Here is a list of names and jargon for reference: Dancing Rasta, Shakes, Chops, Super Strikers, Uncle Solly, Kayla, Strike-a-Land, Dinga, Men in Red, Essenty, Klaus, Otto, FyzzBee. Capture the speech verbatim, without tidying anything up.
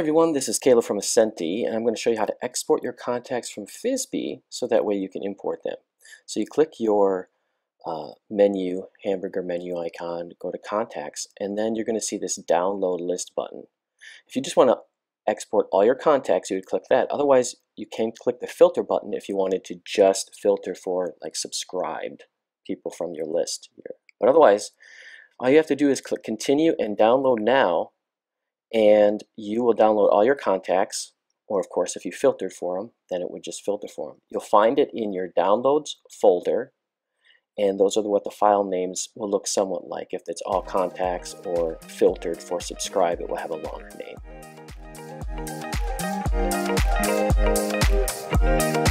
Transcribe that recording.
everyone, this is Kayla from Essenty, and I'm going to show you how to export your contacts from FyzzBee so that way you can import them. So you click your uh, menu, hamburger menu icon, go to contacts, and then you're going to see this download list button. If you just want to export all your contacts, you would click that. Otherwise, you can click the filter button if you wanted to just filter for like subscribed people from your list here. But otherwise, all you have to do is click continue and download now, and you will download all your contacts, or of course if you filtered for them, then it would just filter for them. You'll find it in your downloads folder, and those are what the file names will look somewhat like. If it's all contacts or filtered for subscribe, it will have a longer name.